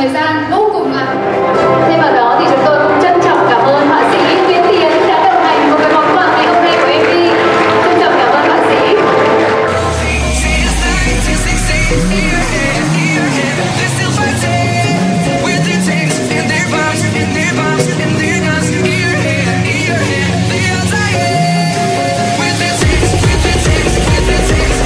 thời gian.